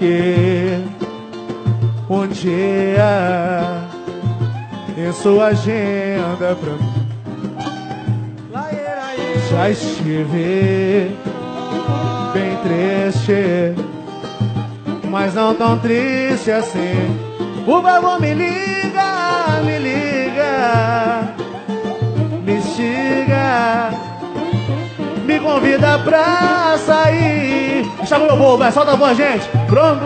porque um dia em sua agenda pra mim já estive bem triste, mas não tão triste assim. Por favor, me liga, me liga, me xinga, me convida pra sair. Chama meu povo, vai, solta a voz, gente. Pronto?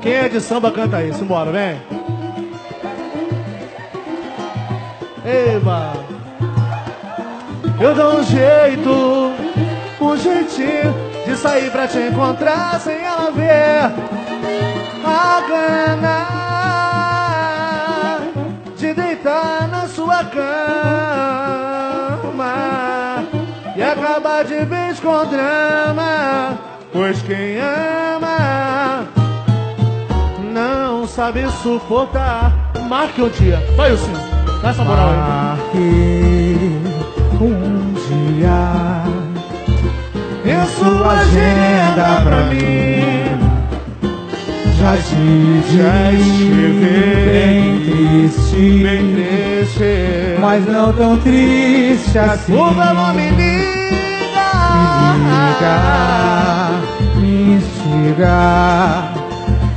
Quem é de samba canta isso, bora, vem. Eba. Eu dou um jeitinho de sair pra te encontrar sem ela ver. A gana de deitar na sua cama e acabar de vez com drama, pois quem ama não sabe suportar. Marque um dia, vai o senhor, dá essa moral aí. Marque um dia em sua agenda pra mim já estive bem triste, mas não tão triste assim. Por favor, me liga, me instiga,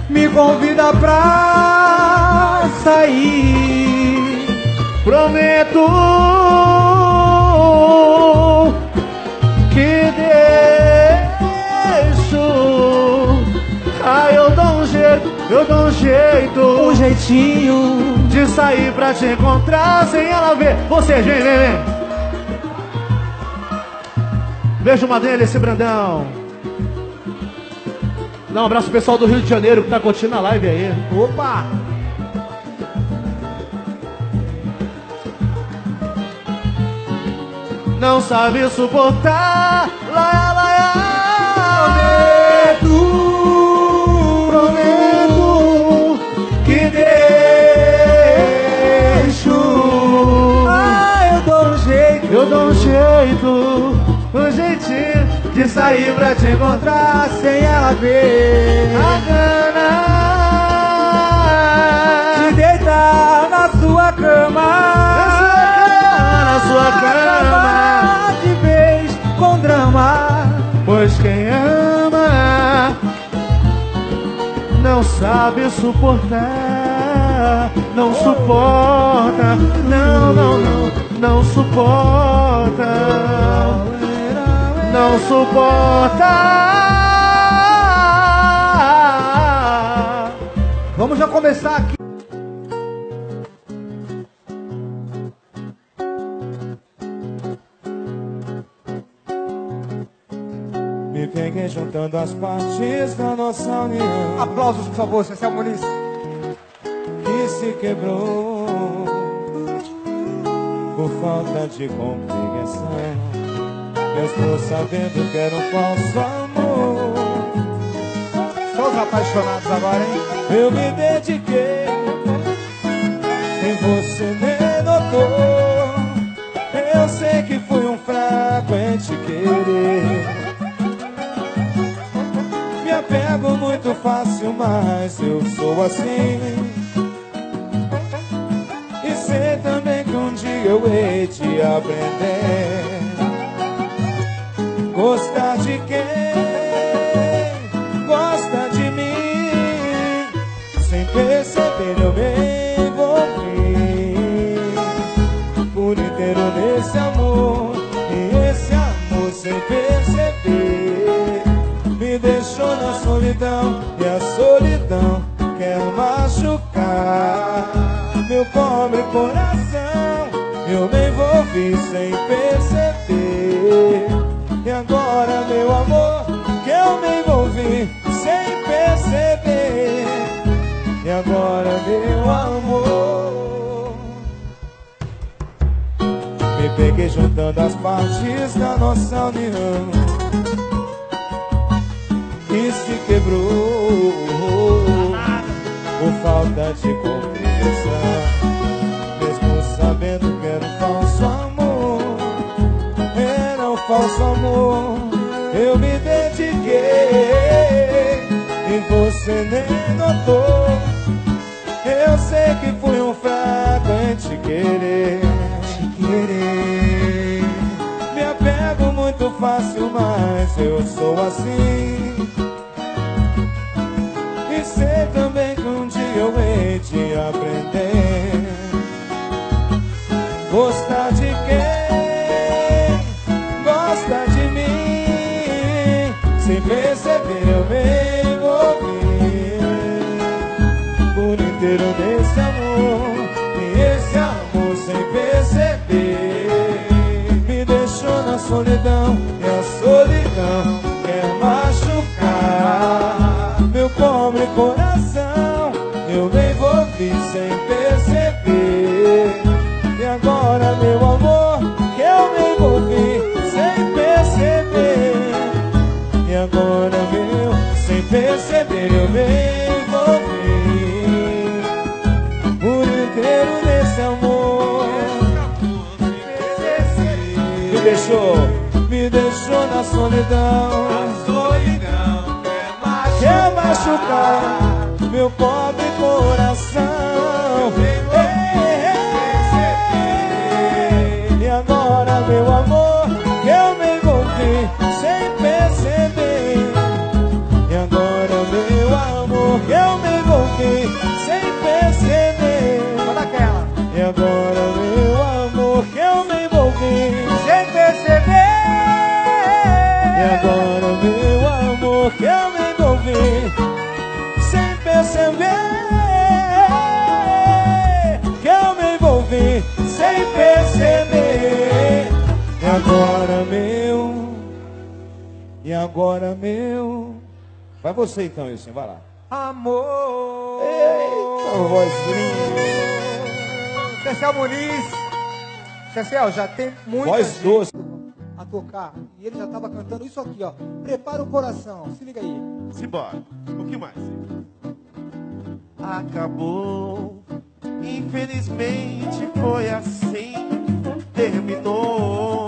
me convida pra sair. Prometo que deixo. Ah, eu dou um jeito, um jeitinho de sair pra te encontrar sem ela ver. Vocês, vem. Beijo, Madrinha, esse Brandão. Dá um abraço pessoal do Rio de Janeiro que tá curtindo a live aí. Opa! Não sabe suportar. Prometo que deixo. Ah, eu dou um jeito, um jeitinho de sair pra te encontrar sem ela ver. A gana de deitar na sua cama, sua cama de vez com drama, pois quem ama não sabe suportar. Não suporta, não, não suporta, não suporta. Vamos já começar aqui. Peguei juntando as partes da nossa união. Aplausos, por favor, Cecília Muniz. Que se quebrou por falta de compreensão. Eu estou sabendo que era um falso amor. Só os apaixonados agora, hein? Eu me dediquei e você nem notou. Eu sei que fui um fraco em te querer. Pego muito fácil, mas eu sou assim. E sei também que um dia eu hei de aprender. Gostar de quem gosta de mim, sem perceber eu me envolvi por inteiro nesse amor. E esse amor sem perceber me deixou na solidão, e a solidão quer machucar meu pobre coração. Eu me envolvi sem perceber, e agora, meu amor, que eu me envolvi sem perceber, e agora, meu amor, me peguei juntando as partes da nossa união. E se quebrou por falta de compreensão. Mesmo sabendo que era um falso amor, eu me dediquei. notou. Eu sei que fui um fraco em te querer, Me apego muito fácil, mas eu sou assim. E sei também que um dia eu hei de aprender. Gostar de quem gosta de mim, sem perceber eu me envolvi por inteiro desse amor, e esse amor sem perceber me deixou na solidão, e a solidão quer machucar meu pobre coração. Eu me envolvi sem perceber. Agora, meu amor, que eu me envolvi sem perceber. E agora, meu, sem perceber eu me envolvi por inteiro nesse amor. Me deixou na solidão. A solidão quer machucar meu pobre coração. Meu amor, que eu me envolvi sem perceber. E agora, meu amor, que eu me envolvi sem perceber. E agora, meu amor, que eu me envolvi sem perceber. E agora, meu amor, que eu me envolvi sem perceber. Que eu me envolvi sem perceber. Agora meu, e agora meu. Vai você então, Wilsinho, vai lá. Amor. Eita, voz linda. Cecel Muniz. Cecel, já tem muita voz gente doce a tocar. E ele já tava cantando isso aqui, ó. Prepara o coração, se liga aí. Simbora, o que mais? Acabou, infelizmente foi assim, terminou.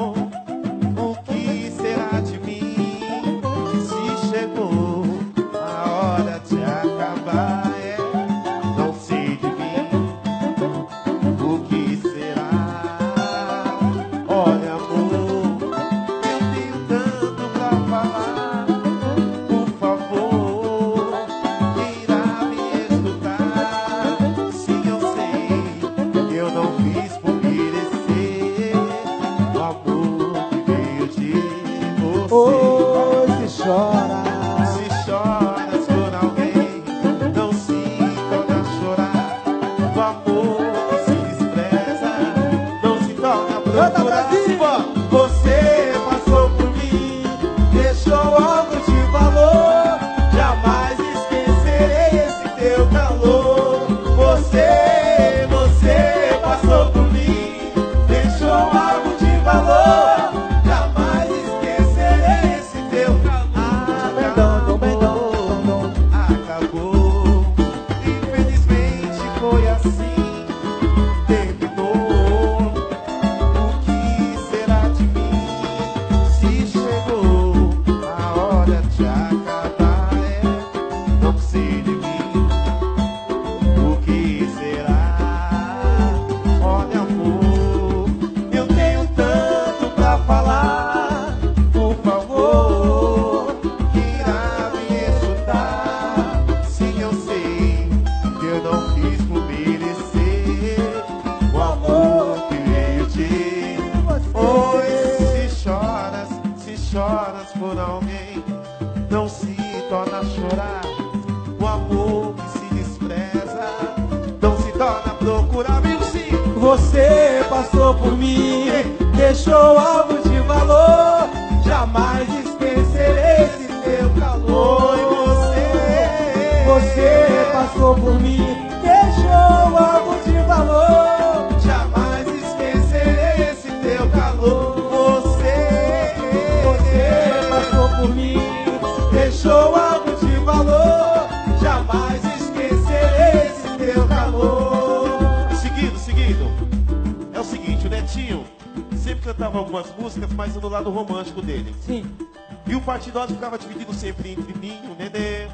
E o partido ficava dividido sempre entre mim, o Nenê,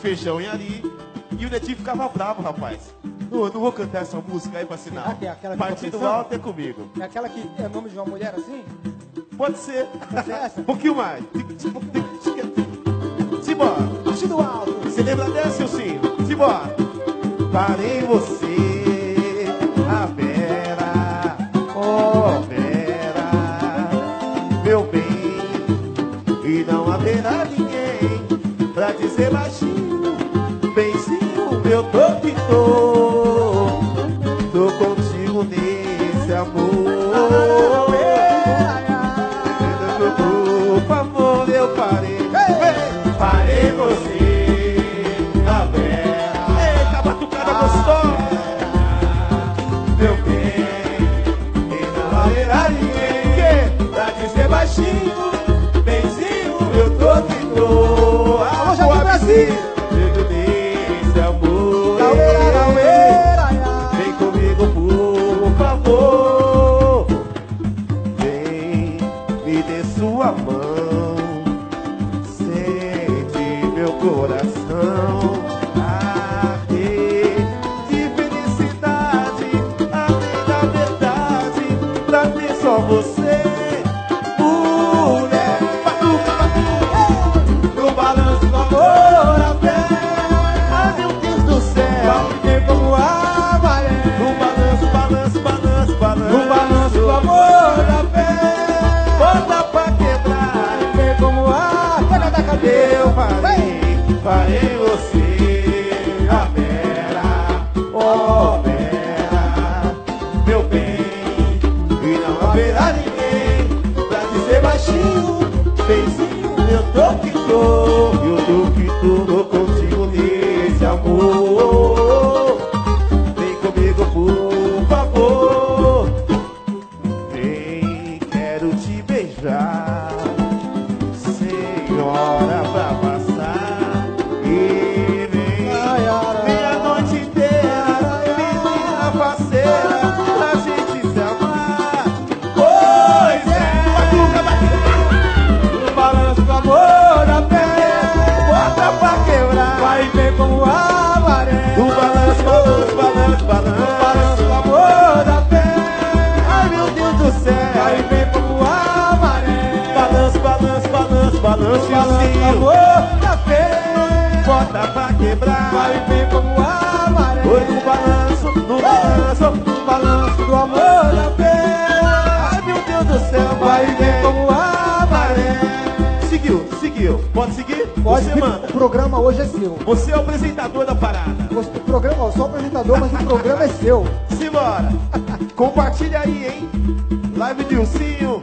feijão e Ari. E o Netinho ficava bravo, rapaz. Não vou cantar essa música aí pra assinar. Ah, que é aquela que Partido alto é comigo. É aquela que é nome de uma mulher assim? Pode ser. Pode ser essa? Um pouquinho mais. Simbora. Partido alto. Você lembra dessa, seu Cinho? Simbora. Parei você, a Vera, oh Vera, meu bem. E não haverá ninguém pra dizer baixinho, benzinho, meu protetor. Tô contigo nesse amor. Por amor, eu parei. Parei você, a Vera. Eita, batucada gostosa. Meu bem, e não haverá ninguém pra dizer baixinho. Chego nesse amor, vem comigo, por favor. Vem, me dê sua mão, sente meu coração arder de felicidade, além da verdade, pra ter só você. Parei você, a Vera, oh Vera, meu bem. E não haverá ninguém pra dizer baixinho, benzinho, eu tô que tô. Eu tô que tô, tô contigo nesse amor. Vem comigo, por favor. Vem, quero te beijar, senhora, pra passar. Balance o amor da fé, bota pra quebrar, vai ver como a maré. Foi no balanço, no balanço, no balanço do amor da fé. Ai meu Deus do céu, vai ver como a maré. Seguiu, seguiu, pode seguir? Pode, você manda. O programa hoje é seu. Você é o apresentador da parada. O programa, eu sou o apresentador, mas o programa é seu. Simbora. Compartilha aí, hein? Live de Wilsinho.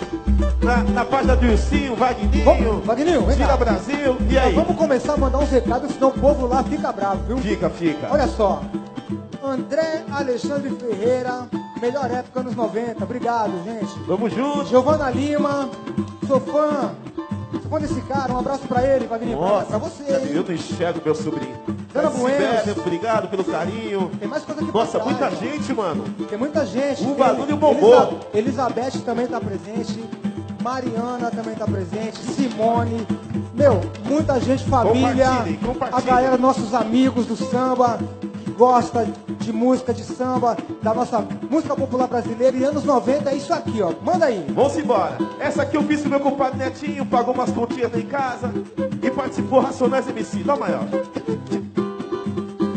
Na página do Wilsinho, Vagninho, Vira Brasil, e aí? Vamos começar a mandar uns recados, senão o povo lá fica bravo, viu? Fica. Olha só, André Alexandre Ferreira, melhor época nos 90, obrigado, gente. Vamos junto. Giovana Lima, sou fã desse cara, um abraço pra ele, Vagninho, pra você. Eu não enxergo meu sobrinho. Bueno, obrigado pelo carinho. Tem mais coisa aqui. Nossa, muita gente, mano. Tem muita gente. O barulho bombou. Elisabete também tá presente. Mariana também tá presente. Simone. Meu, muita gente, família. Compartilhem. A galera, nossos amigos do samba, que gosta de música, de samba, da nossa música popular brasileira. E anos 90 é isso aqui, ó. Manda aí. Vamos embora. Essa aqui eu fiz pro meu compadre Netinho, pagou umas continhas lá em casa e participou Racionais MC. Dá maior.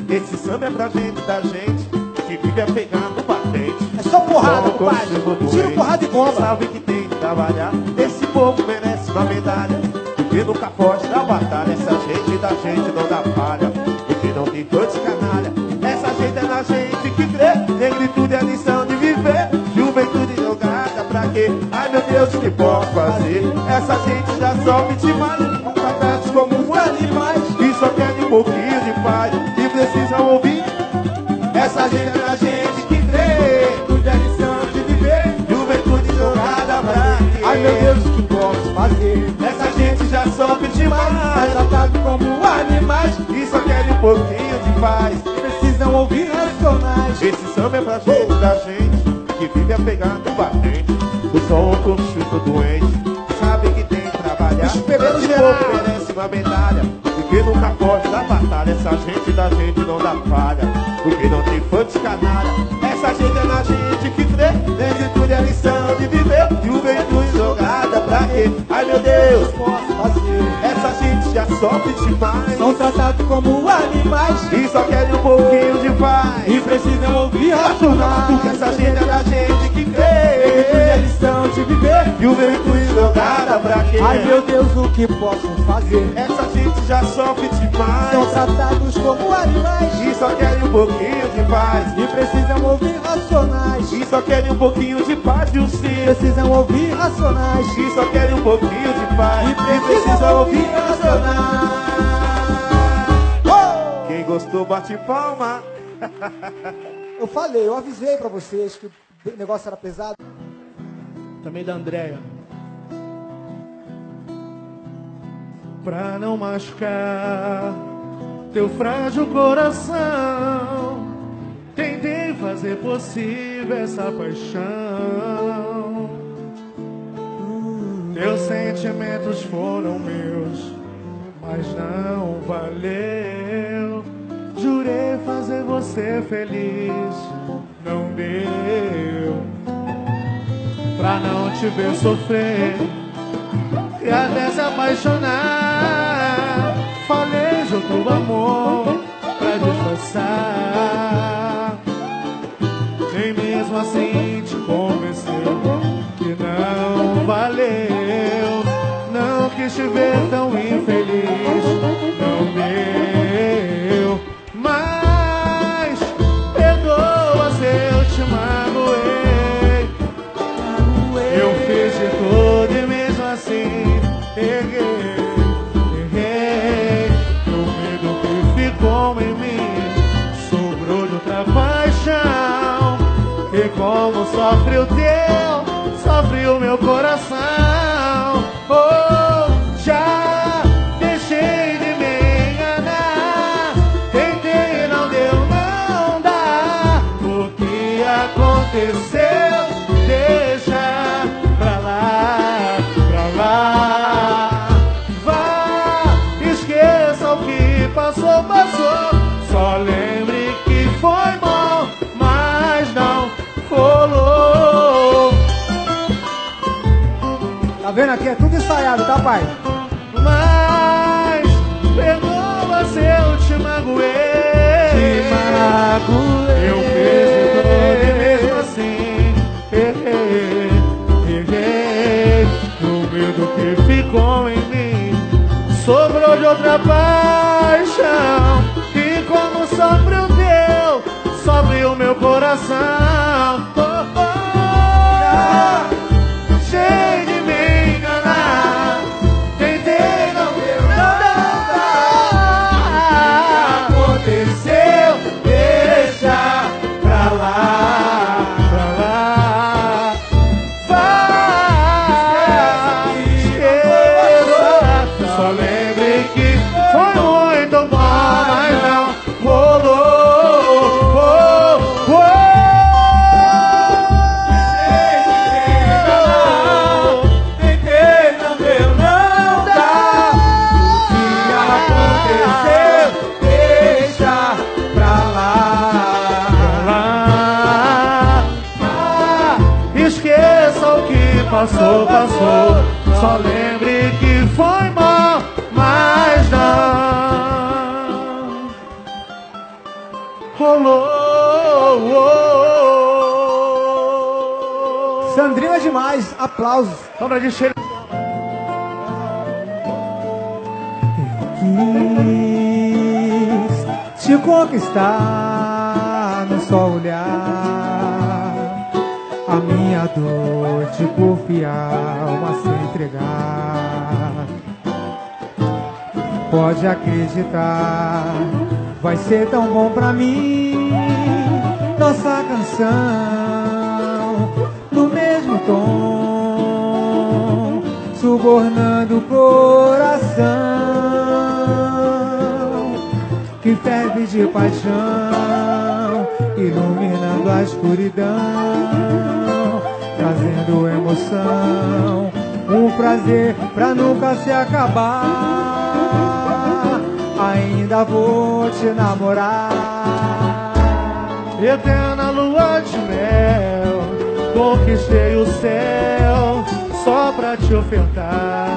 Esse samba é pra gente, da gente que vive pegando patente. É só porrada, compadre. Tira porrada e bomba. Sabe que tem que trabalhar. Esse povo merece uma medalha. E nunca foge da batalha. Essa gente da gente não dá falha. Porque não tem dois canalha. Essa gente é na gente que crê. Negritude é a lição de viver. Juventude jogada pra quê? Ai meu Deus, o que posso fazer? Essa gente já sobe demais. Não tratados como um animais. E só quer um pouquinho de paz. Precisam ouvir. Essa gente é a gente que crê. Tudo é lição de viver. Juventude jogada pra quê? Ai meu Deus, o que posso fazer? Essa gente já sofre demais, mas tratado como animais. E só querem um pouquinho de paz. Precisam ouvir Racionais. Esse samba é pra gente da gente que vive a pegar no batente. O som com chuto doente. Sabe que tem que trabalhar. Esse povo merece uma medalha. Porque nunca corre da batalha. Essa gente da gente não dá falha, porque não tem fãs canalha. Essa gente é na gente que crê. Negritude é a lição de viver. Juventude jogada pra quê? Ai meu Deus, posso fazer? Essa gente já sofre demais, são tratados como animais e só querem um pouquinho de paz e precisam ouvir racionais. Porque essa gente é da gente que crê. De viver, e o ventre jogada pra quê? Ai meu Deus, o que posso fazer? Essa gente já sofre demais, são tratados como animais e só querem um pouquinho de paz e precisam ouvir racionais. E só querem um pouquinho de paz e o ser precisam ouvir racionais. E só querem um pouquinho de paz e precisam ouvir racionais. Oh! Quem gostou bate palma. Eu falei, eu avisei pra vocês que o negócio era pesado. Também da Andréia. Pra não machucar teu frágil coração, tentei fazer possível essa paixão. Teus sentimentos foram meus, mas não valeu. Jurei fazer você feliz, não deu. Pra não te ver sofrer e até se apaixonar, falei de outro amor pra disfarçar. Nem mesmo assim te convenceu que não valeu. Não quis te ver tão infeliz, não deu. Mas perdoa se eu te magoei. Eu fiz de tudo e mesmo assim errei. O medo que ficou em mim sobrou de outra paixão. E como sofre o teu, sofre o meu coração. Oh, já deixei de me enganar, tentei e não deu, não dá. O que aconteceu? Só lembre que foi bom, mas não rolou. Tá vendo aqui? É tudo ensaiado, tá, pai? Mas perdoa se eu te magoei. Te magoei. Eu fiz tudo e mesmo assim errei. No medo que ficou em mim sobrou de outra paixão. Como sobre o teu, sobre o meu coração. Oh, oh, cheio de me enganar, tentei não ver nada. Aconteceu, deixa pra lá, pra lá. Vai, esqueça. Só lembre que foi muito bom, mas não. Passou, passou, só lembre que foi mal, mas não rolou. Sandrinha é demais, aplausos. Toma de cheiro. Eu quis te conquistar no só olhar. A minha dor de confiar, alma se entregar. Pode acreditar, vai ser tão bom pra mim. Nossa canção, no mesmo tom, subornando o coração que ferve de paixão, iluminando a escuridão, trazendo emoção, um prazer pra nunca se acabar. ainda vou te namorar. Eterna lua de mel, conquistei o céu só pra te ofertar.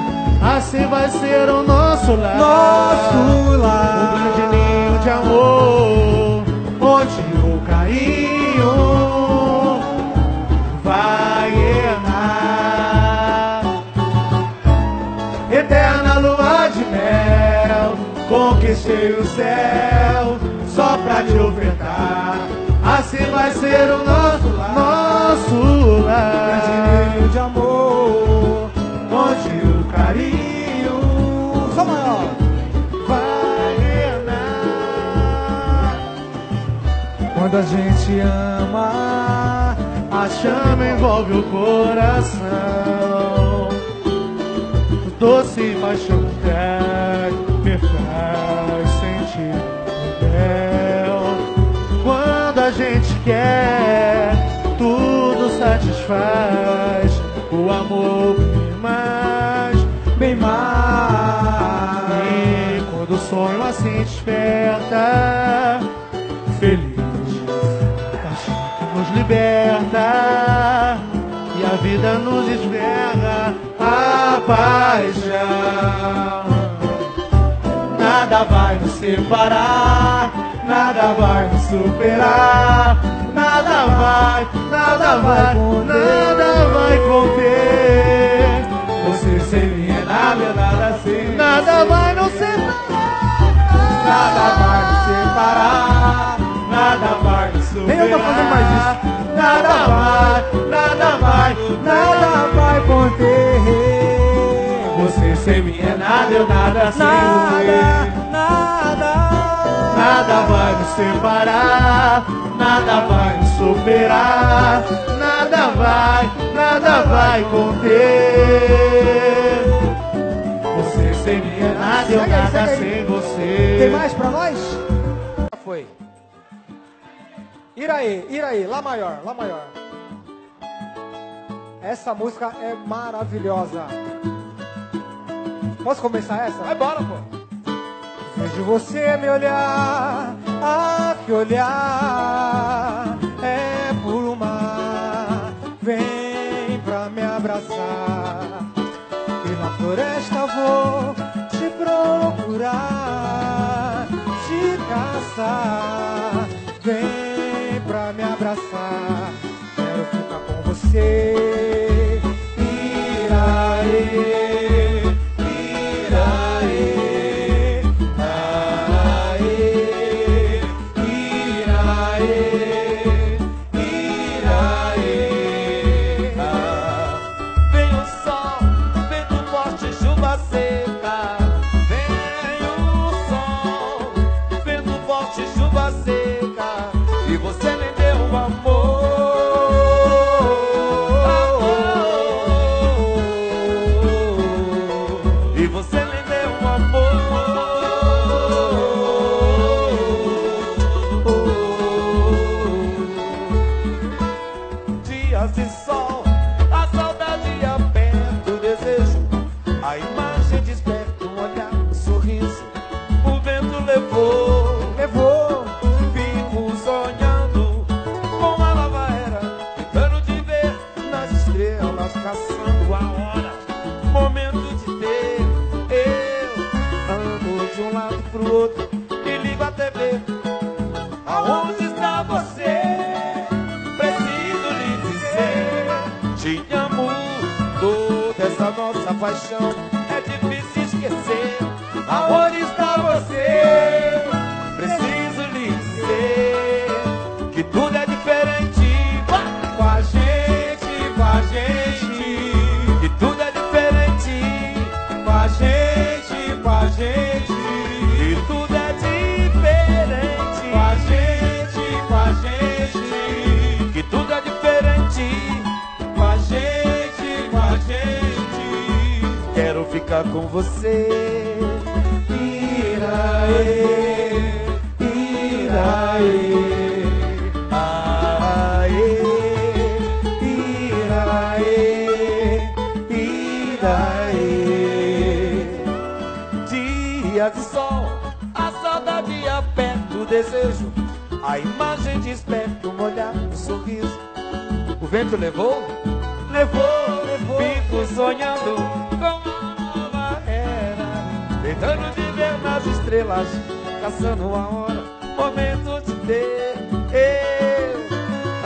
Assim vai ser o nosso lar, nosso lar. Um grande ninho de amor, onde o carinho vai errar. Eterna lua de mel, conquistei o céu só pra te ofertar. Assim vai ser o nosso lar, nosso lar. Um grande ninho de amor, onde o carinho só maior vai reinar. Quando a gente ama, a chama envolve o coração. Doce paixão que me faz sentir o mel. Quando a gente quer, tudo satisfaz. O amor bem mais. E quando o sonho assim desperta, feliz, paixão que nos liberta e a vida nos esverga a paixão. Nada vai nos separar, nada vai nos superar, nada vai, nada vai, nada vai conter. Você seria nada, nada sem, nada vai nos separar, nada vai nos separar, nada vai nos superar, nada vai, nada vai conter. Você seria nada, eu nada sem você, nada vai nos separar, nada vai nos superar, nada vai conter. Você sem mim é nada, eu nada sem você. Tem mais pra nós? Já foi. Iraí, Lá maior, Lá maior. Essa música é maravilhosa. Posso começar essa? Vai embora, pô. Vejo você me olhar, ah, que olhar é puro mar. Vem pra me abraçar e na floresta vou te procurar, te caçar. Vem pra me abraçar, quero ficar com você. Iraê, Iraê, é difícil esquecer. Aonde está você? Preciso lhe dizer que tudo é diferente com a gente, com a gente. Que tudo é diferente com a gente, com a gente. Que tudo é diferente com a gente, com a gente. Que tudo é diferente com a gente, com a gente. Quero ficar com você. Iraê, Iraê. Dias de sol, do desejo, a imagem desperta um olhar, um sorriso. O vento levou, levou, levou. Fico sonhando com a nova era, tentando de ver nas estrelas, caçando a hora, momento de ter.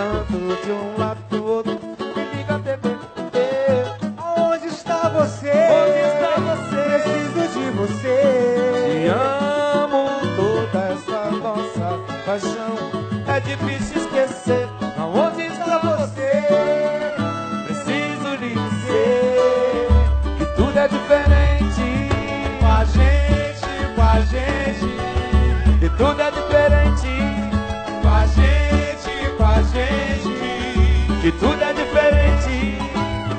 Ando de um lado pro outro, me liga a TV. Onde está você? Onde está você? Preciso de você. Te amo, toda essa nossa paixão é difícil esquecer. Onde está você? Preciso lhe dizer que tudo é diferente com a gente, com a gente. E tudo é diferente com a gente, com a gente. Que tudo é diferente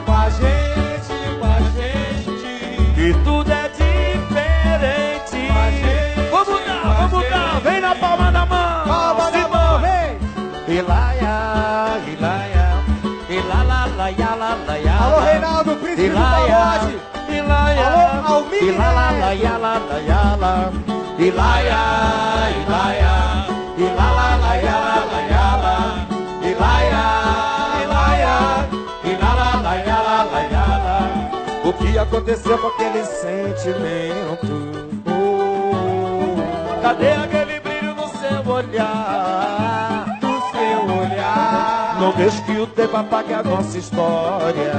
com a gente, com a gente. Que tudo é diferente com a gente. Vamos dar, vem na palma da mão. Palma da mão, vem. Ilaia, ilaia, ilalalaia, lalaia. Alô, Reinaldo, príncipe do pagode. Ilaia, alô, Almiré. Ilalalaia, lalaia, ilaia, ilaia. O que aconteceu com aquele sentimento? Oh, cadê aquele brilho no seu olhar? No seu olhar. Não deixe que o tempo apague a nossa história.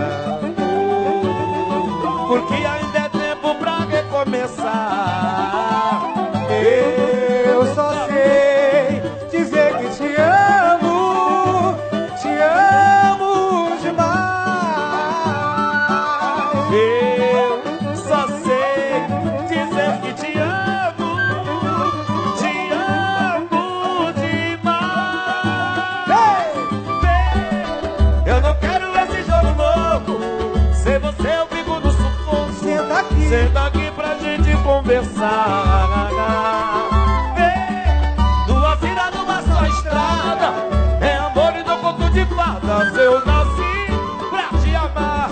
Oh, porque ainda é tempo pra recomeçar. Eu só sei dizer que te amo. Te amo demais. Eu só sei dizer que te amo. Te amo demais. Ei! Eu não quero esse jogo louco. Sem você eu vivo no sufoco. Senta aqui. Senta aqui pra gente conversar. Eu nasci pra te amar,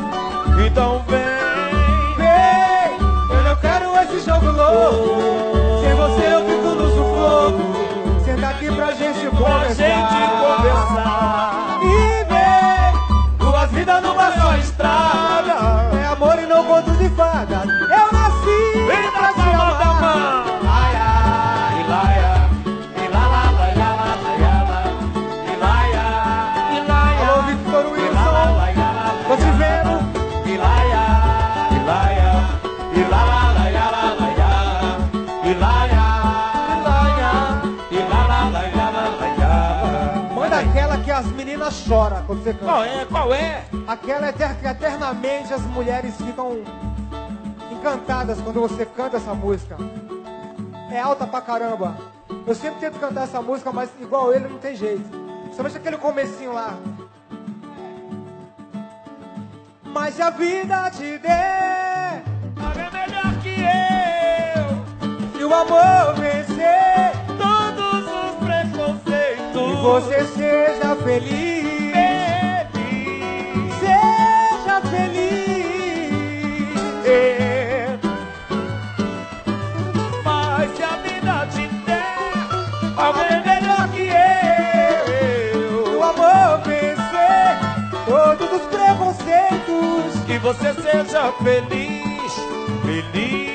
então vem, vem. Eu não quero esse jogo louco. Sem você eu fico no sufoco. Senta aqui pra gente conversar. Pra gente conversar. E vem, duas vidas numa só estrada. É amor e não conto de fadas. Eu nasci vem pra te amar. Chora quando você canta. Qual é? Qual é? Aquela que eternamente as mulheres ficam encantadas quando você canta essa música. É alta pra caramba. Eu sempre tento cantar essa música, mas igual ele não tem jeito. Somente aquele comecinho lá. Mas a vida te deu alguém melhor que eu. E o amor vencer todos os preconceitos. E você seja feliz. Que você seja feliz, feliz,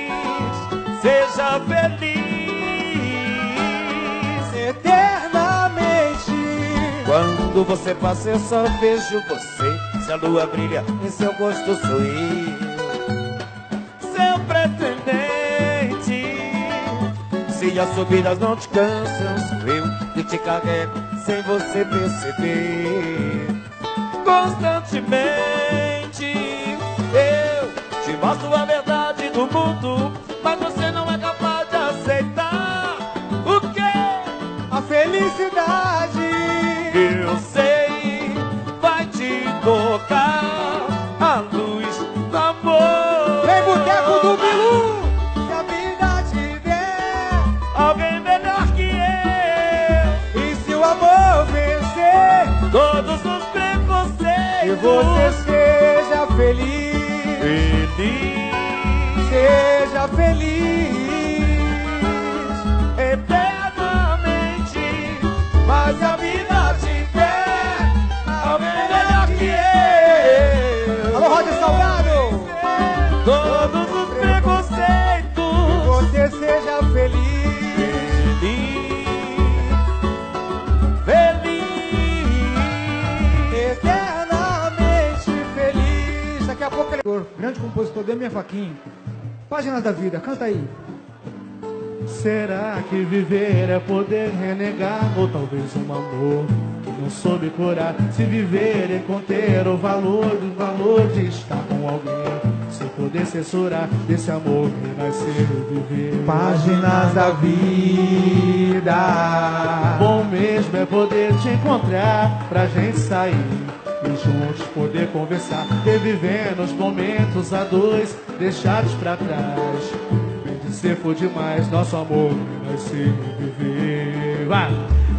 seja feliz eternamente. Quando você passa eu só vejo você. Se a lua brilha em seu rosto sorri. Seu pretendente, se as subidas não te cansam, sou eu que te carrego sem você perceber. Constantemente eu te mostro a verdade do mundo, mas você não é capaz de aceitar o quê? A felicidade. Eu sei, vai te tocar a luz do amor. Vem, Buteco do Bilu! Se a vida te der alguém melhor que eu, e se o amor vencer todos os preconceitos, que você seja feliz. Feliz, seja feliz eternamente. grande compositor da minha faquinha. Página da Vida, canta aí. Será que viver é poder renegar, ou talvez um amor que não soube curar? Se viver é conter o valor de estar com alguém, sem poder censurar, desse amor renascer e viver. Páginas da Vida. Bom mesmo é poder te encontrar, pra gente sair e juntos poder conversar, revivendo os momentos a dois deixados pra trás. Vem dizer foi demais, nosso amor renascer e viver. Vai.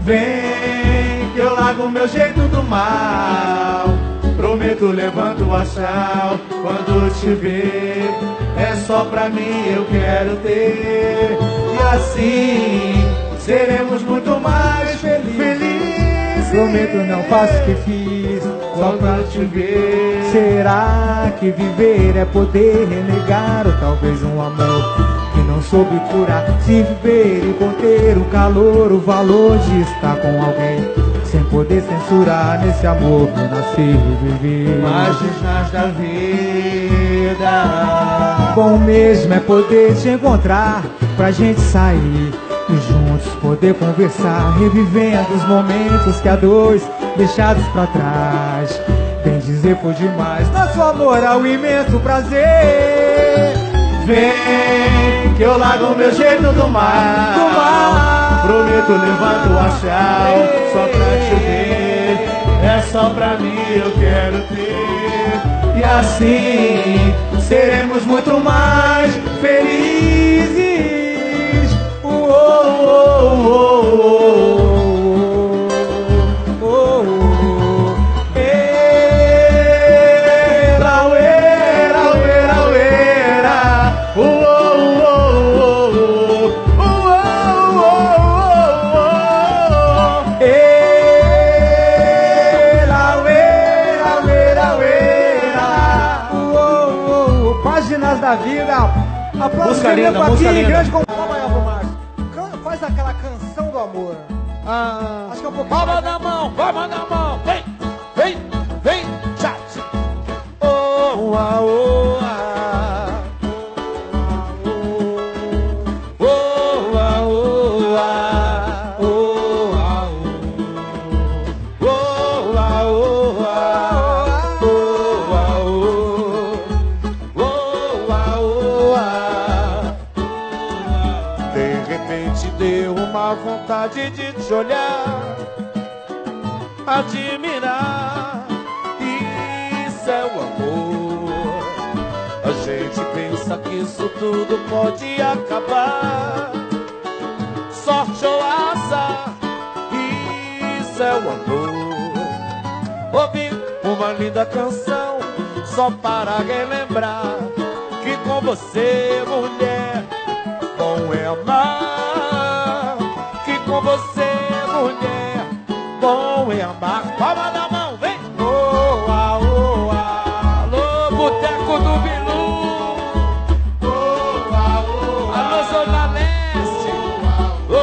Vem que eu largo o meu jeito do mal, prometo, levanto o astral quando te ver. É só pra mim, eu quero ter. E assim seremos muito mais felizes. Prometo, não faço o que fiz só pra te ver. Será que viver é poder renegar, ou talvez um amor que não soube curar? Se viver e conter o calor, o valor de estar com alguém, sem poder censurar, nesse amor renascer e viver. Páginas da Vida. Bom mesmo é poder te encontrar, pra gente sair e juntos poder conversar, revivendo os momentos que há dois deixados pra trás. Bem dizer foi demais, nosso amor ao imenso prazer. Vem que eu largo o meu jeito do mar, do mar. Prometo, levanto o astral só pra te ver. É só pra mim, eu quero ter. E assim seremos muito mais felizes. A próxima linda, aqui, grande como faz aquela canção do amor. Ah, acho que é um pouquinho. Palma na mão, palma na mão. Vem, vem, vem, tchau. Oh, ah, oh, ah. Oh, ah, oh, ah. Oh, ah, oh. Oh, ah, oh, ah. Vontade de te olhar, admirar, isso é o amor. A gente pensa que isso tudo pode acabar, sorte ou azar, isso é o amor. Ouvi uma linda canção só para relembrar que com você, mulher, bom é amar. Com você, mulher, bom é amar. Palma na mão, vem! Oa, oa, alô, Buteco do Bilu! Oa, oa, alô, Zona Leste! Oa,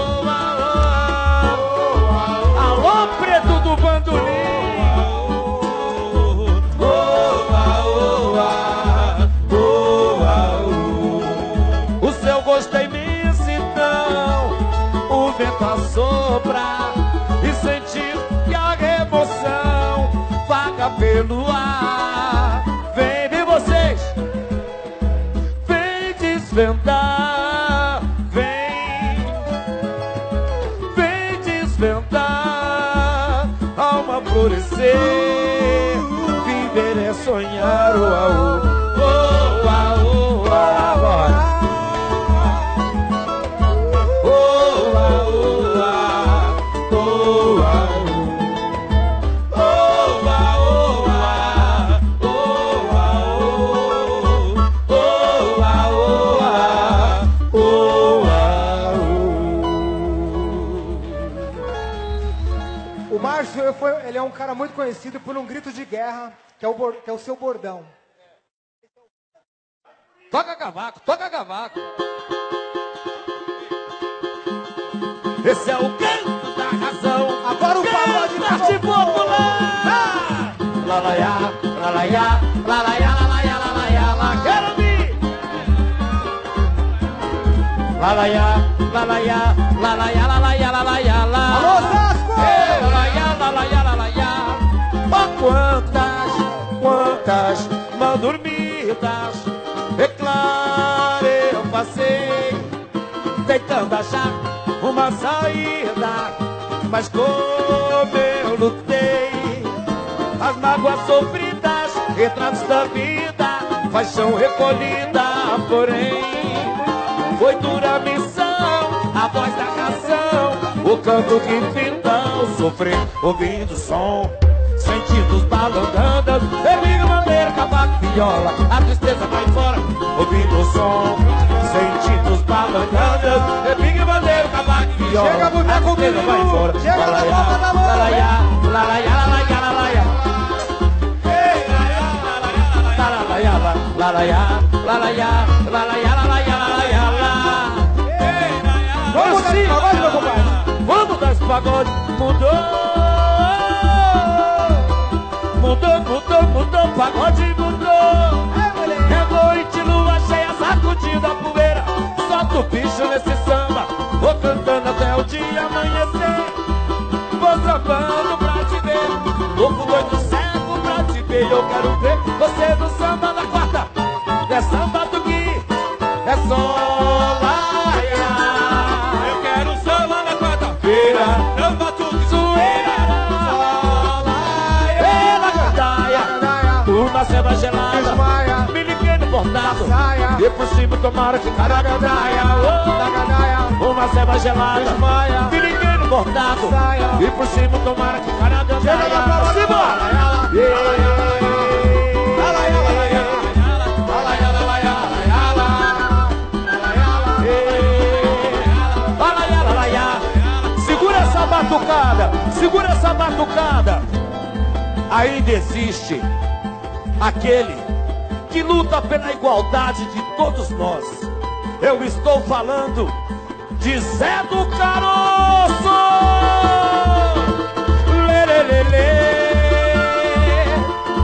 oa, alô, Preto do Bandolim! Oa, oa, oa, o seu gosto é imenso, então o vento assopra e sentir que a emoção vaga pelo ar. Vem ver vocês, vem desvendar, vem desvendar, alma florescer, viver é sonhar. Oh, oh, oh, oh, oh, oh. Ele é um cara muito conhecido por um grito de guerra, que é o seu bordão. Toca cavaco, toca cavaco. Esse é o canto da razão. Agora o pagode da arte popular. Lalaiá, lalaiá, lalaiá, lalaiá, lalaiá, lalaiá. lalaiá, lalaiá, lalaiá, lalaiá, lalaiá, lalaiá. Alô, lalaiá, lalaiá, lalaiá. Oh, quantas mal dormidas é claro eu passei, tentando achar uma saída, mas como eu lutei, as mágoas sofridas, retratos da vida, paixão recolhida, porém foi dura a missão, a voz da razão, o canto que então sofri, ouvindo o som, sentindo os balangandando, bebigo, bandeira, cavaco, viola, a tristeza vai embora, ouvindo o som, sentindo os balangandando, bebigo, bandeira, cavaco, viola, chega, boneco, o vai embora, chega, lalaiá, lalaiá, lalaiá, lalaiá, lalaiá, lalaiá, lalaiá, lalaiá, lalaiá, lalaiá, lalaiá, vamos sim, vamos, meu compadre, vamos dar esse pagode, mudou. Mudou, mudou, mudou, pagode mudou. É noite, lua cheia, sacudida a poeira. Solta o bicho nesse samba, vou cantando até o dia amanhecer. Vou sambando pra te ver, louco, doido, cego pra te ver. Eu quero ver você no samba da quarta. É samba do Gui, é solaia. Eu quero samba na quarta-feira, samba do Gui, zoeira. Seba gelada, me liguei no bordado, e por cima tomara que cara gandaia. Uma seba gelada, me liguei no bordado, e por cima tomara que cara gandaia. Chega da próxima! Segura essa batucada, segura essa batucada. Ainda existe aquele que luta pela igualdade de todos nós. Eu estou falando de Zé do Caroço. Lelelele,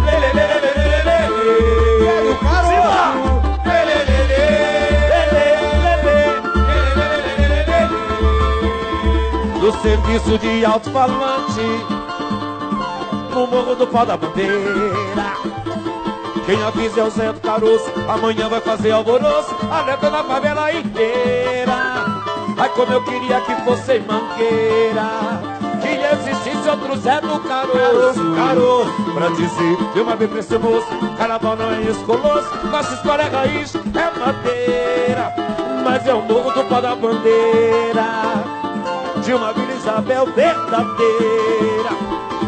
lelelelelelele. Zé do Caroço. Lelelelelelelele. No serviço de alto-falante, no morro do pau da bandeira. Quem avisa é o Zé do Caroço, amanhã vai fazer alvoroço, alerta na favela inteira. Ai, como eu queria que fosse em Mangueira, que existisse outro Zé do Caroço, Caroço, pra dizer, eu uma vez pra esse moço, carnaval não é isso, colosso, nossa história é raiz, é madeira, mas é o morro do pau da bandeira, de uma Vila Isabel verdadeira.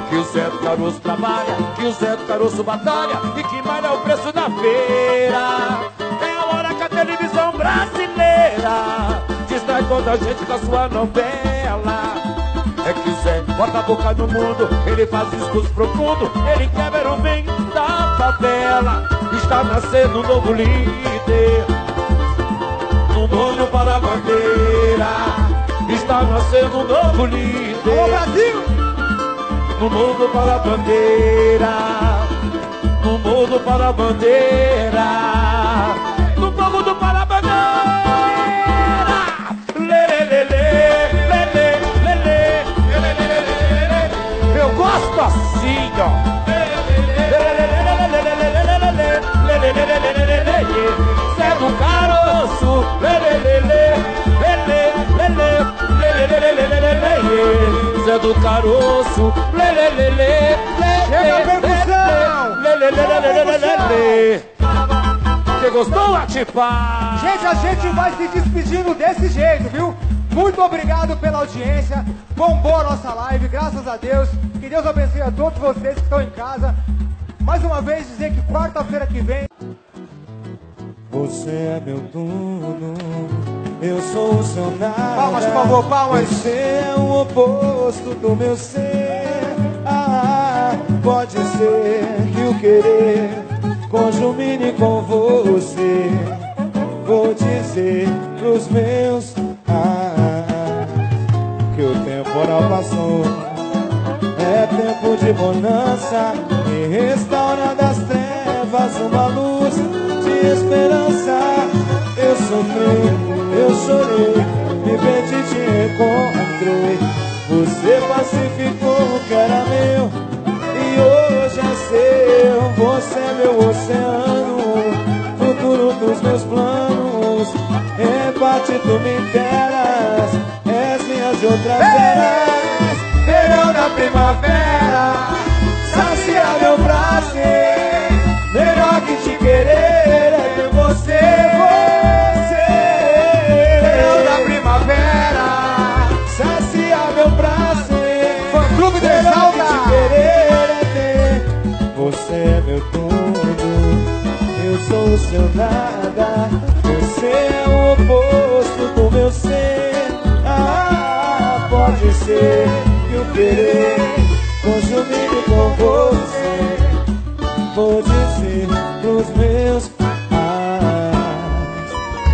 Que o Zé do Caroço trabalha, que o Zé do Caroço batalha, e que malha o preço da feira. É a hora que a televisão brasileira distrai toda a gente com a sua novela. É que o Zé bota a boca no mundo, ele faz discurso profundo, ele quer ver o bem da favela. Está nascendo um novo líder, no mundo para a bandeira. Está nascendo um novo líder. Ô Brasil! No mundo para a bandeira, no mundo para a bandeira, no mundo para a bandeira. Lelelele, lelelele, lelelele. Eu gosto assim, ó. Lelelele, lelelele, lelelele. Zé do Caroço, lelelele, lelelele, lelelele. Zé do Caroço, lelelele, lelelele, lelelele. Você gostou, Atipá? Gente, a gente vai se despedindo desse jeito, viu? Muito obrigado pela audiência, bombou a nossa live, graças a Deus. Que Deus abençoe a todos vocês que estão em casa. Mais uma vez dizer que quarta-feira que vem... Você é meu dono, eu sou o seu nada. Palmas, por favor, palmas. Você é o oposto do meu ser. Ah, pode ser que o querer conjumine com você. Vou dizer pros meus que o temporal passou. É tempo de bonança e restaura das trevas uma luz de esperança. Eu sofri. eu chorei, de repente te encontrei. Você pacificou o que era meu e hoje é seu. Você é meu oceano, futuro dos meus planos. Em parte tu me interas, és minha de outras eras. Verão na primavera, sacia meu prazer. Melhor que te querer é você. Sou o seu nada, você é o oposto do meu ser. Ah, pode ser que o querer conjugue com você. Vou dizer pros meus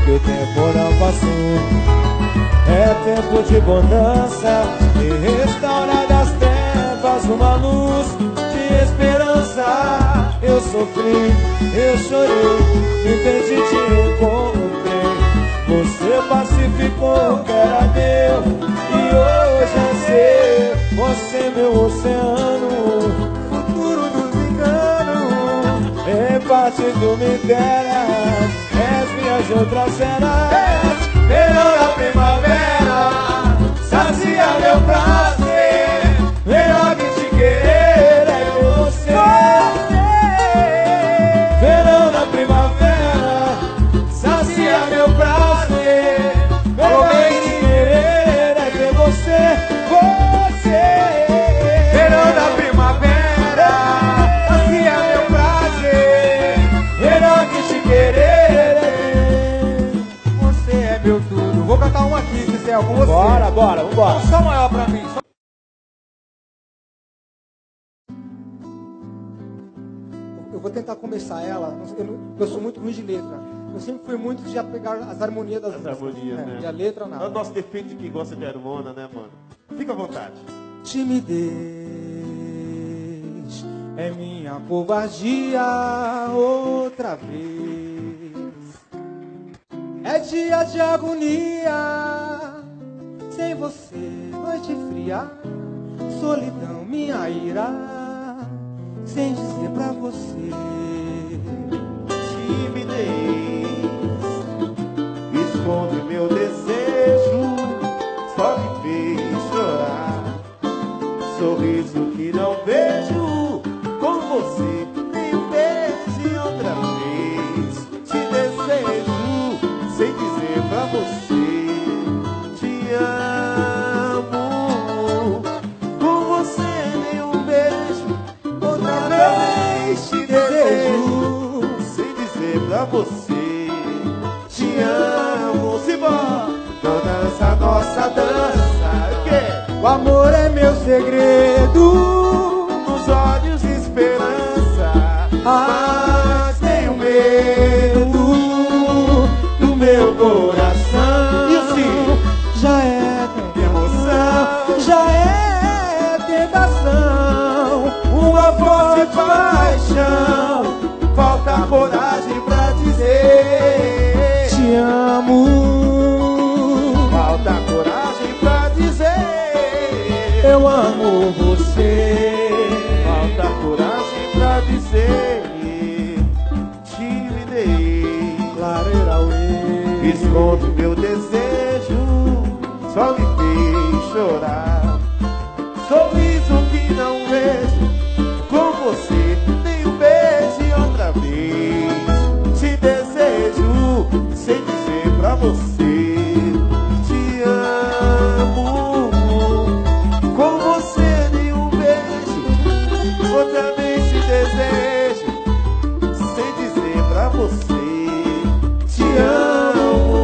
que o tempo não passou. É tempo de bonança e restaurar das trevas uma luz de esperança. Eu sofri, eu chorei, me perdi, te encontrei. Você pacificou o que era meu e hoje é seu. Você é meu oceano, futuro dos enganos. É parte do me deras, és minha de outras eras. Verão da primavera, sacia meu prazer. Melhor que te querer. Bora, bora, vambora. Só maior pra mim. Só... Eu vou tentar começar ela. Eu sou muito ruim de letra. Eu sempre fui muito de já pegar as harmonias das músicas. As harmonias, né? E a letra, nada. É o nosso defeito de quem gosta de harmona, né, mano? Fica à vontade. Timidez é minha covardia outra vez. É dia de agonia. Sem você, noite fria, solidão, minha ira. Sem dizer pra você, timidez esconde meu desejo, só me fez chorar. Sorriso que não vejo, com você nem um beijo. Outra vez te desejo, sem dizer pra você. Amo, com você nem um beijo. Outra vez te desejo, sem dizer pra você. Te amo, Simone. Então dança a nossa dança. O amor é meu segredo, nos olhos esperança. Mas tenho medo do meu coração. Já é emoção, já é tentação, uma forte paixão. Falta coragem pra dizer te amo. Falta coragem pra dizer eu amo você. Falta coragem pra dizer timidez esconde meu desejo. Só me fez chorar. Sorriso que não vejo, com você nem um beijo. Outra vez te desejo, sem dizer pra você. Te amo, com você nem um beijo. Outra vez te desejo, sem dizer pra você. Te amo.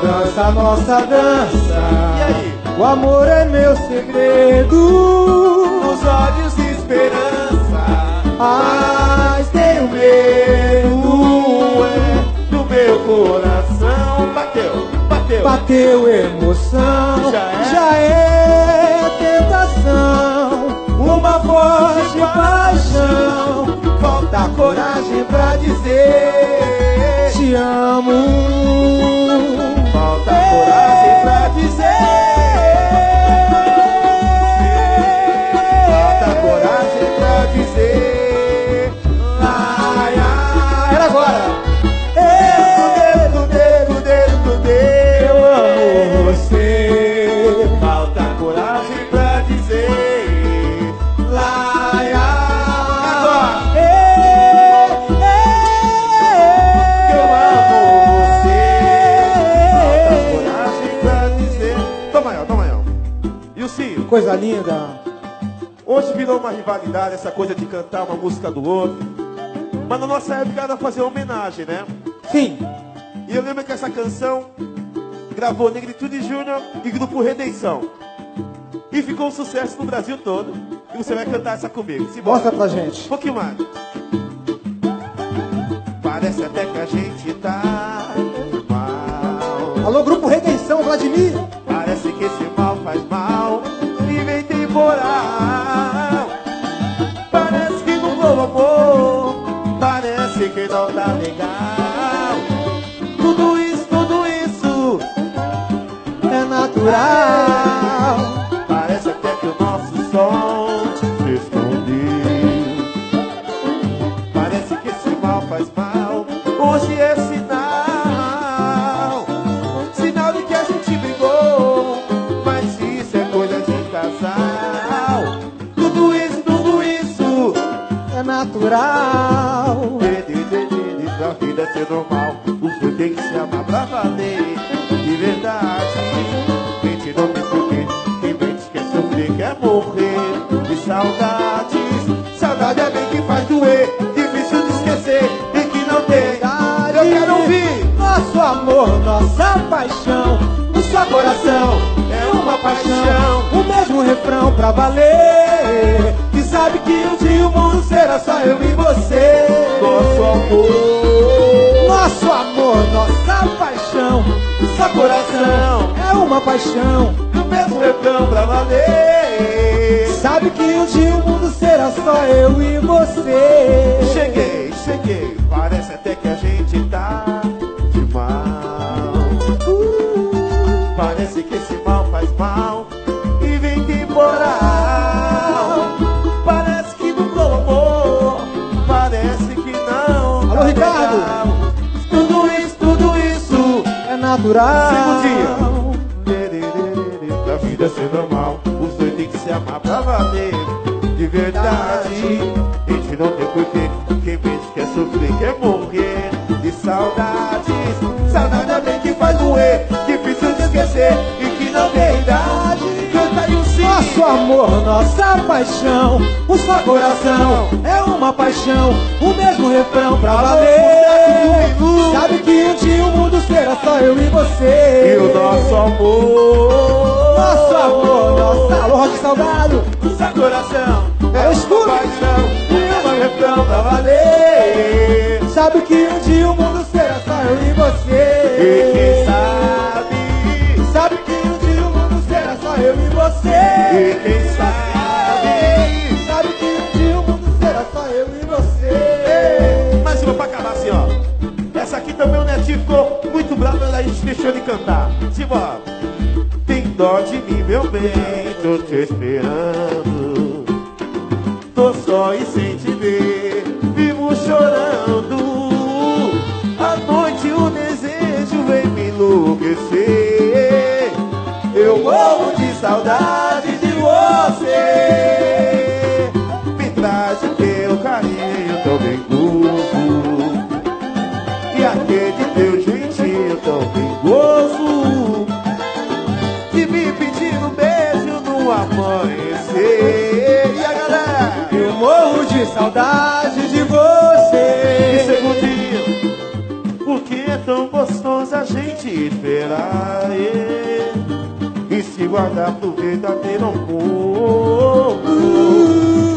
Dança a nossa dança. E aí? O amor é meu segredo, nos olhos de esperança. Mas tenho medo do meu coração. Bateu, bateu, bateu emoção. Já é tentação, uma forte paixão. Falta coragem pra dizer te amo. Wilsinho. Coisa linda. Hoje virou uma rivalidade essa coisa de cantar uma música do outro. Mas na nossa época era fazer homenagem, né? Sim. E eu lembro que essa canção gravou Negritude Júnior e Grupo Redenção. E ficou um sucesso no Brasil todo. E você vai cantar essa comigo. Mostra pra gente. Um pouquinho mais. Parece até que a gente tá mal. Alô, Grupo Redenção, Vladimir. Parece que esse mal faz mal e vem temporal. Parece que não rolou amor, parece que não tá legal. Tudo isso é natural. Parece até que o nosso som se escondeu. Parece que esse mal faz mal. Hoje é sinal, sinal de que a gente brigou, mas isso é coisa de casal. Tudo isso é natural. Pra vida ser normal, você tem que se amar pra valer, de verdade. Gente, não me esquecer, quem vem te esquecer, você quer morrer de saudades. Saudade é bem que faz doer, difícil de esquecer e que não tem. Eu quero ouvir nosso amor, nossa paixão. O seu coração é uma paixão. O mesmo refrão pra valer. Que sabe que um dia o mundo será só eu e você. Nosso amor, nossa paixão. O seu coração é uma paixão. O mesmo refrão pra valer. Sabe que um dia o mundo será só eu e você. Cheguei, parece até que a gente tá de mal. Parece que esse mal faz mal e vem temporal. Parece que não colocou, parece que não. Alô, Ricardo! Tudo isso é natural. Segundinho. Pra vida ser normal, os dois tem que se amar pra valer. De verdade, a gente não tem porquê. Quer sofrer, quer morrer de saudades. Saudade é bem que faz doer, difícil de esquecer e que não tem idade. Canta aí o sim. Nosso amor, nossa paixão. O seu coração é uma paixão. O mesmo refrão pra valer. Sabe que um dia o mundo será só eu e você. E o nosso amor. Nosso amor, nossa alô de salgado. O seu coração é uma paixão. Refrão pra valer. Sabe que um dia o mundo será só eu e você. E quem sabe? Sabe que um dia o mundo será só eu e você. E quem sabe? Sabe que um dia o mundo será só eu e você. Mas vou pra acabar assim, ó. Essa aqui também o Netinho ficou muito bravo, mas a gente deixou de cantar. Simbora. Tem dó de mim, meu bem, tô te esperando. Tô só e sem te ver, vivo chorando. À noite o desejo vem me enlouquecer. Eu morro de saudade de você. Me traz o teu carinho tão bem gozo e aquele teu jeitinho tão bem gozo de me pedir um beijo no amanhecer. E a galera? Eu morro de saudade de você. E segundinho, porque é tão gostoso a gente esperar e se guardar pro verdadeiro amor.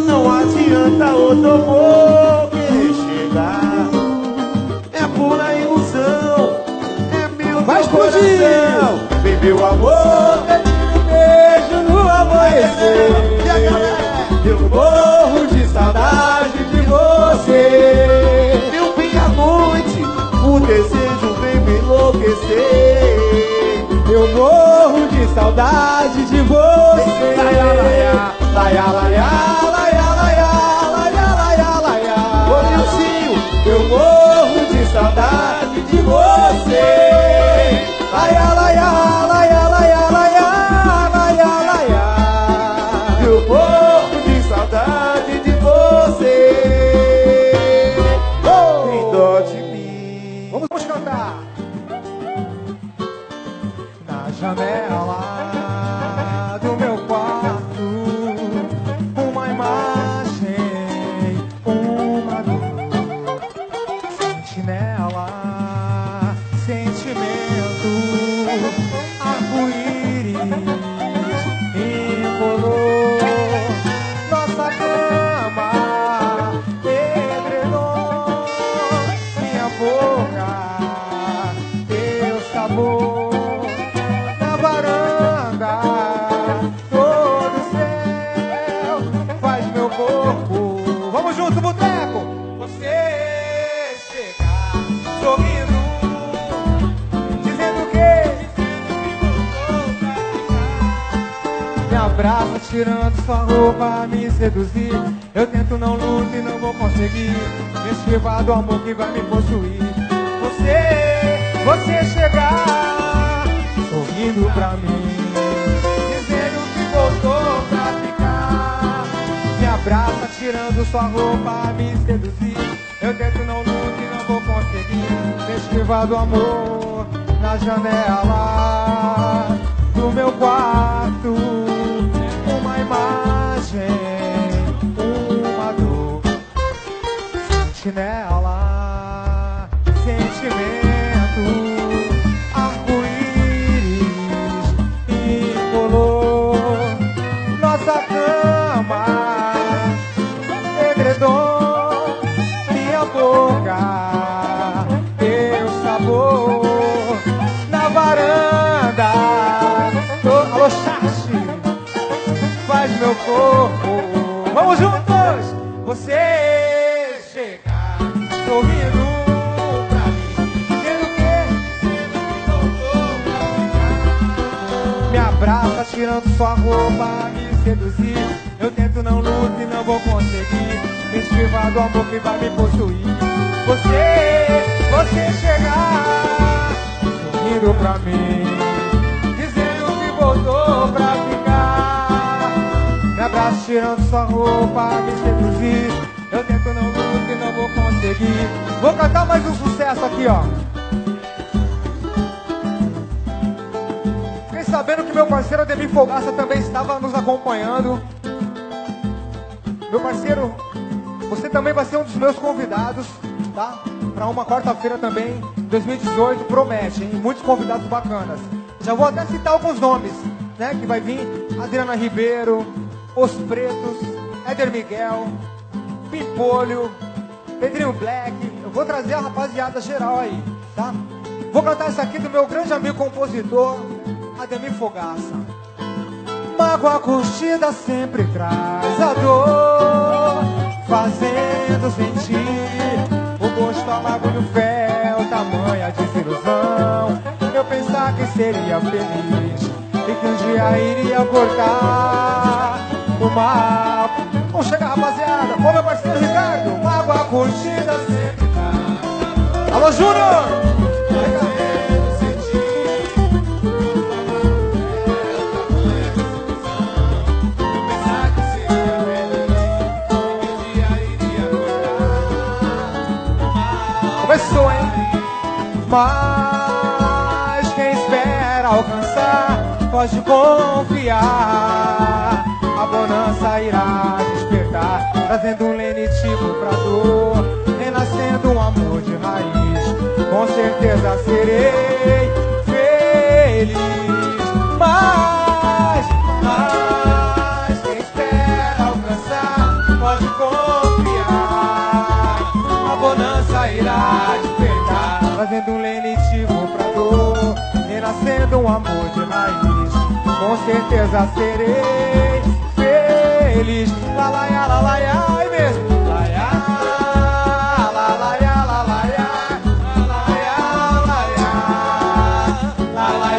Não adianta outro amor que chegar. É pura ilusão, é meu Vai coração. Vem meu amor, beijo no amanhecer. E a galera? Eu morro de saudade de você. Eu vim à noite, o desejo vem me enlouquecer. Eu morro de saudade de você. Laiá, laiá, laiá, laiá, laiá, laiá, laiá. Ô, Wilsinho, eu morro de saudade de você. Laiá, laiá, laiá, laiá, laiá, laiá, laiá. Eu morro saudade de você. Oh! Tem dó de mim. Vamos cantar. Na janela do meu quarto. estavam tirando sua roupa a me seduzir. Eu tento, não luto e não vou conseguir esquivar do amor que vai me possuir. Você chegar sorrindo pra mim, dizendo que voltou pra ficar. Me abraça tirando sua roupa a me seduzir. Eu tento, não luto e não vou conseguir esquivar do amor na janela do meu quarto. Uma imagem, uma dor, sentinela, sentimento, arco-íris e color. Nossa cama, edredom, minha boca, teu sabor na varanda. Faz meu corpo, vamos juntos. Você chegar sorrindo pra mim, dizendo que voltou pra ficar. Me abraça tirando sua roupa, me seduzir. Eu tento, não luto e não vou conseguir esquivar do amor que vai me possuir. Você chegar sorrindo pra mim, voltou pra ficar. Me abraço tirando sua roupa, me seduzir. Eu tento, não luto e não vou conseguir. Vou cantar mais um sucesso aqui, ó. Fiquei sabendo que meu parceiro Ademir Fogaça também estava nos acompanhando. Meu parceiro, você também vai ser um dos meus convidados, tá? Pra uma quarta-feira também, 2018, promete, hein? Muitos convidados bacanas. Já vou até citar alguns nomes, né? Que vai vir Adriana Ribeiro, Os Pretos, Éder Miguel, Pipolho, Pedrinho Black. Eu vou trazer a rapaziada geral aí, tá? Vou cantar isso aqui do meu grande amigo compositor, Ademir Fogaça. Mágoa curtida sempre traz a dor, fazendo sentir o gosto amargo do fel, tamanha desilusão. Eu pensar que seria feliz e que um dia iria cortar o mar. Vamos chegar, rapaziada. Ô, meu parceiro Ricardo, mágoa curtida sempre tá. Alô, Júnior! Começou, hein? Pode confiar, a bonança irá despertar, trazendo um lenitivo pra dor, renascendo um amor de raiz. Com certeza serei feliz. Mas quem espera alcançar, pode confiar, a bonança irá despertar, trazendo um lenitivo pra dor, renascendo um amor de raiz. Com certeza serei feliz. La la ya, la la ya, aí mesmo. La ya, la la ya, la la ya, la la ya, la ya, la la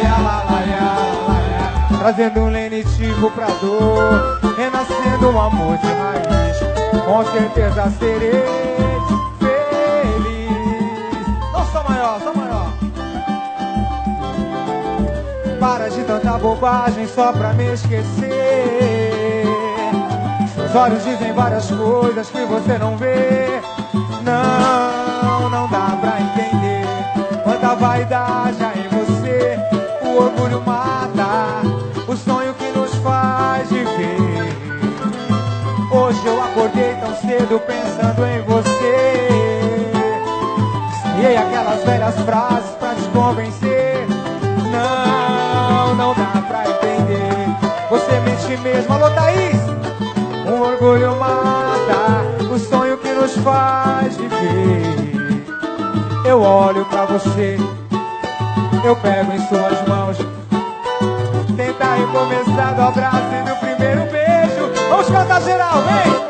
ya, la ya. Trazendo um lenitivo pra dor, renascendo um amor de raiz. Com certeza serei. Para de tanta bobagem só pra me esquecer. Seus olhos dizem várias coisas que você não vê. Não, não dá pra entender quanta vaidade há em você. O orgulho mata o sonho que nos faz viver. Hoje eu acordei tão cedo pensando em você. Criei aquelas velhas frases pra te convencer. Não, não dá pra entender, você mente mesmo. Alô, Thaís! Um orgulho mata o sonho que nos faz viver. Eu olho pra você, eu pego em suas mãos, tentar recomeçar do abraço e do primeiro beijo. Vamos cantar geral, vem!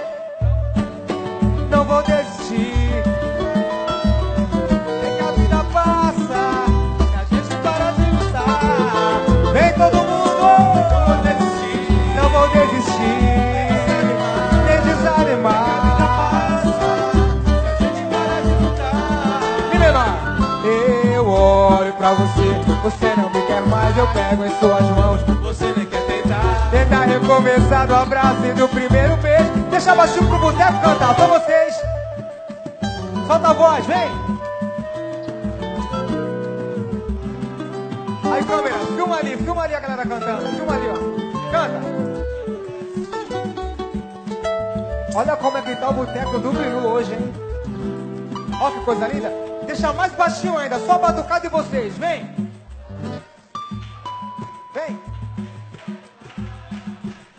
Não vou desistir, é que a vida passa e a gente para de lutar. Todo mundo, não vou desistir, Você não me quer mais, eu pego em suas mãos. Você nem quer tentar. Tenta recomeçar do abraço e do primeiro beijo. Deixa baixinho pro boteco cantar, só vocês. Solta a voz, vem. Aí câmera, filma ali a galera cantando. Filma ali, ó, canta. Olha como é que tá o Buteco do Bilu hoje, hein? Ó que coisa linda. Deixa mais baixinho ainda, só batucar de vocês. Vem! Vem!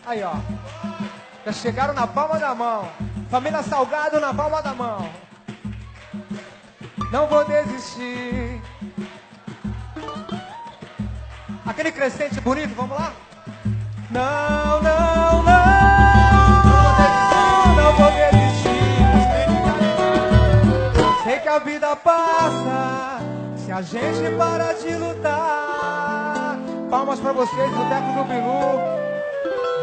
Aí, ó. Já chegaram na palma da mão. Família Salgado na palma da mão. Não vou desistir. Aquele crescente bonito, vamos lá? Não, não, não. A vida passa se a gente para de lutar. Palmas pra vocês, Buteco do Bilu.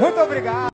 Muito obrigado.